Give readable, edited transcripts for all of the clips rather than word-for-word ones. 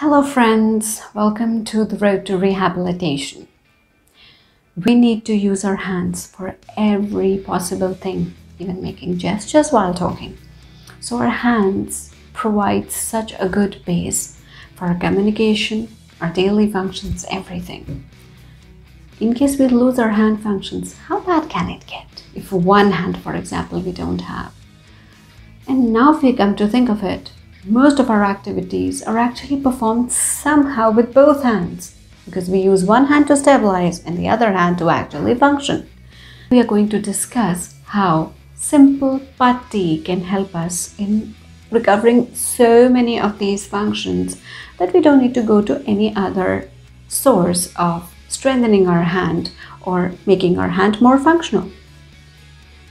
Hello friends, welcome to the Road to Rehabilitation. We need to use our hands for every possible thing, even making gestures while talking. So our hands provide such a good base for our communication, our daily functions, everything. In case we lose our hand functions, how bad can it get? If one hand, for example, we don't have. And now if we come to think of it, most of our activities are actually performed somehow with both hands, because we use one hand to stabilize and the other hand to actually function. We are going to discuss how simple patti can help us in recovering so many of these functions that we don't need to go to any other source of strengthening our hand or making our hand more functional.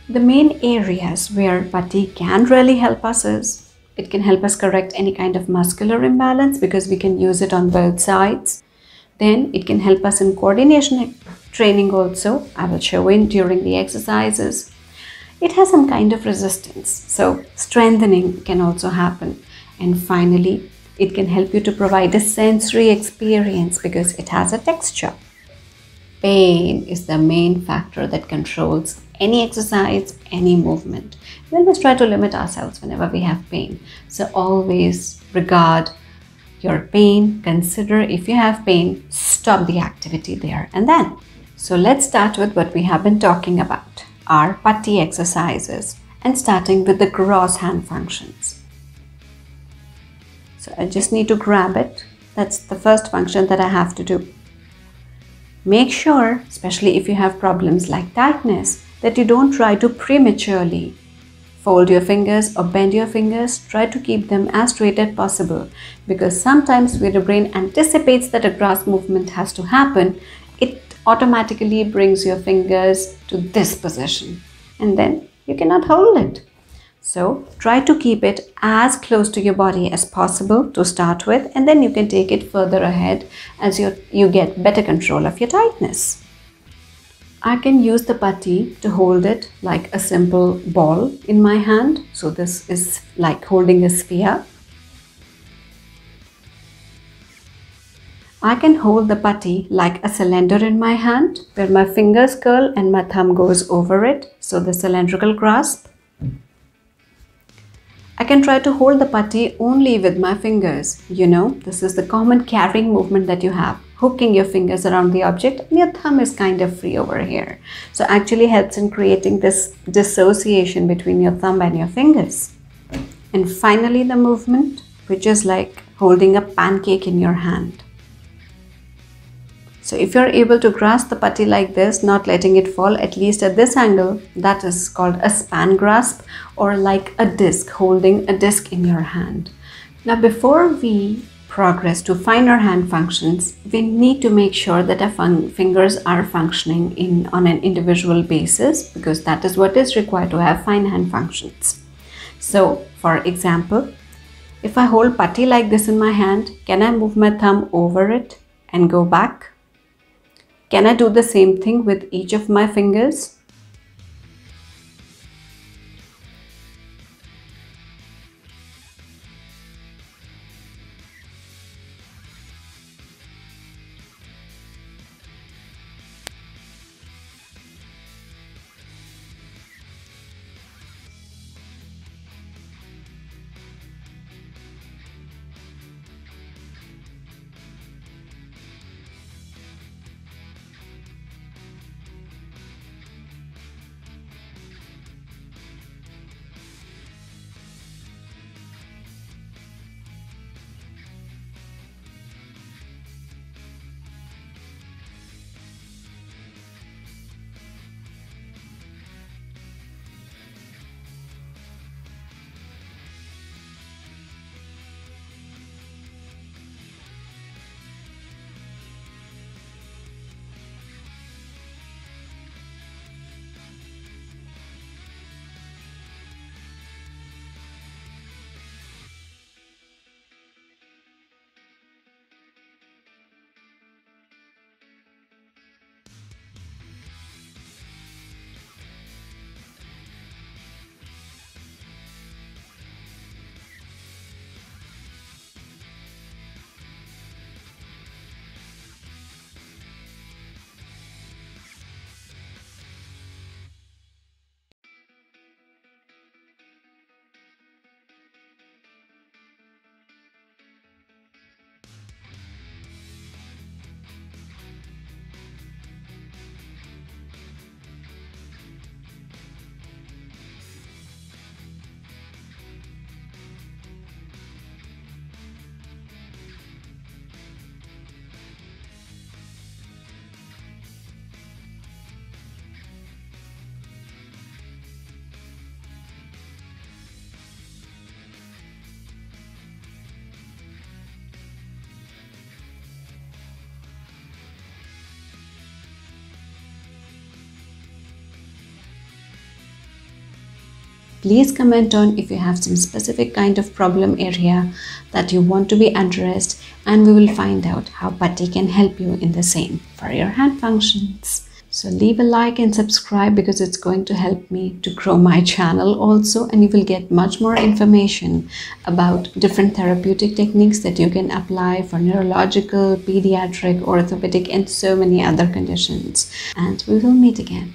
The main areas where patti can really help us is it can help us correct any kind of muscular imbalance because we can use it on both sides. Then it can help us in coordination training also. I will show in during the exercises. It has some kind of resistance, so strengthening can also happen. And finally, it can help you to provide a sensory experience because it has a texture. Pain is the main factor that controls any exercise, any movement. We always try to limit ourselves whenever we have pain. So always regard your pain, consider if you have pain, stop the activity there and then. So let's start with what we have been talking about, our patti exercises, and starting with the gross hand functions. So I just need to grab it. That's the first function that I have to do. Make sure, especially if you have problems like tightness, that you don't try to prematurely fold your fingers or bend your fingers. Try to keep them as straight as possible, because sometimes when the brain anticipates that a grass movement has to happen, it automatically brings your fingers to this position and then you cannot hold it. So try to keep it as close to your body as possible to start with, and then you can take it further ahead as you get better control of your tightness. I can use the patti to hold it like a simple ball in my hand. So this is like holding a sphere. I can hold the patti like a cylinder in my hand where my fingers curl and my thumb goes over it. So the cylindrical grasp. I can try to hold the patti only with my fingers. You know, this is the common carrying movement that you have. Hooking your fingers around the object and your thumb is kind of free over here. So actually helps in creating this dissociation between your thumb and your fingers. And finally the movement, which is like holding a pancake in your hand. So if you're able to grasp the patti like this, not letting it fall, at least at this angle, that is called a span grasp, or like a disc, holding a disc in your hand. Now before we progress to finer hand functions, we need to make sure that our fingers are functioning on an individual basis, because that is what is required to have fine hand functions. So for example, if I hold patti like this in my hand, can I move my thumb over it and go back? Can I do the same thing with each of my fingers? Please comment on if you have some specific kind of problem area that you want to be addressed, and we will find out how Patti can help you in the same for your hand functions. So leave a like and subscribe because it's going to help me to grow my channel also, and you will get much more information about different therapeutic techniques that you can apply for neurological, pediatric, orthopedic and so many other conditions. And we will meet again.